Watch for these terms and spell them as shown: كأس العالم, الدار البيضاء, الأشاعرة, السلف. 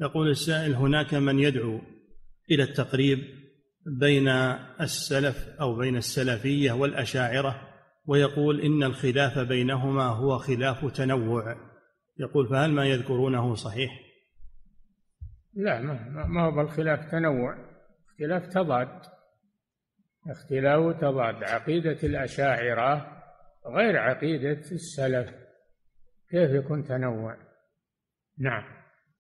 يقول السائل: هناك من يدعو إلى التقريب بين السلف أو بين السلفية والأشاعرة ويقول إن الخلاف بينهما هو خلاف تنوع، يقول فهل ما يذكرونه صحيح؟ لا، ما هو الخلاف تنوع، اختلاف تضاد، اختلاف تضاد. عقيدة الأشاعرة غير عقيدة السلف، كيف يكون تنوع؟ نعم.